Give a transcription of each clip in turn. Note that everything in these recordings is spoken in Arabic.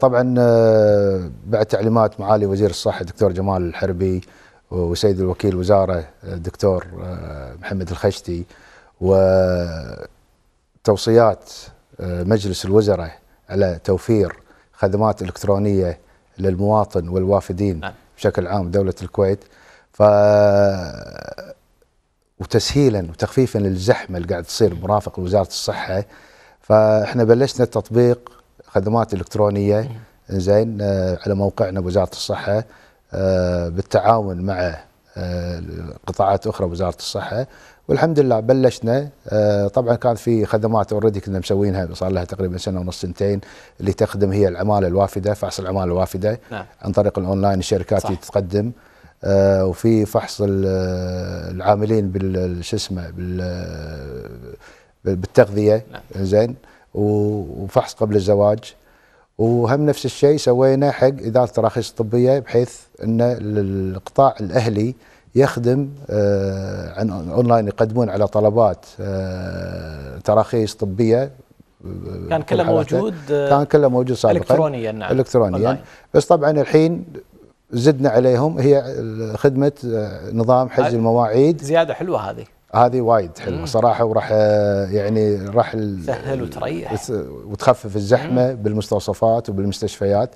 طبعا بعد تعليمات معالي وزير الصحة دكتور جمال الحربي وسيد الوكيل وزارة دكتور محمد الخشتي وتوصيات مجلس الوزراء على توفير خدمات إلكترونية للمواطن والوافدين بشكل عام دولة الكويت وتسهيلا وتخفيفا للزحمة اللي قاعد تصير مرافق وزارة الصحة، فاحنا بلشنا تطبيق خدمات إلكترونية زين على موقعنا بوزارة الصحة بالتعاون مع قطاعات أخرى بوزارة الصحة، والحمد لله بلشنا. طبعا كان في خدمات اوريدي كنا مسوينها صار لها تقريبا سنة ونص سنتين، اللي تخدم هي العمالة الوافدة، فحص العمالة الوافدة عن طريق الأونلاين الشركات اللي تقدم، وفي فحص العاملين بالتغذية زين، وفحص قبل الزواج، وهم نفس الشيء سوينا حق إدارة التراخيص الطبية بحيث أن القطاع الأهلي يخدم عن أونلاين، يقدمون على طلبات تراخيص طبية كان كله موجود، كان كله موجود سابقا إلكترونيا، نعم إلكترونيا، بس طبعا الحين زدنا عليهم هي خدمة نظام حجز المواعيد. زيادة حلوة هذه وايد حلوه صراحه، وراح يعني راح تسهل وتريح وتخفف الزحمه بالمستوصفات وبالمستشفيات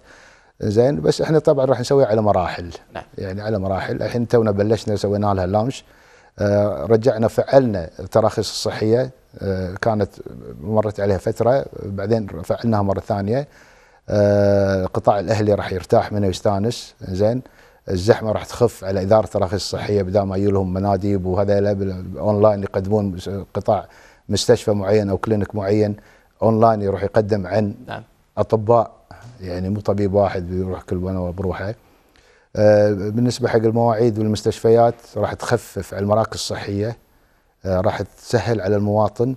زين. بس احنا طبعا راح نسويها على مراحل، نعم يعني على مراحل. الحين تونا بلشنا وسوينا لها لانش، رجعنا فعلنا التراخيص الصحيه، كانت مرت عليها فتره بعدين فعلناها مره ثانيه. القطاع الاهلي راح يرتاح منه ويستانس زين، الزحمه راح تخف على اداره التراخيص الصحيه بدل ما يجيلهم مناديب وهذا اونلاين يقدمون قطاع مستشفى معين او كلينك معين اونلاين يروح يقدم عن اطباء، يعني مو طبيب واحد يروح كل وانا بروحه. بالنسبه حق المواعيد والمستشفيات راح تخفف على المراكز الصحيه، راح تسهل على المواطن،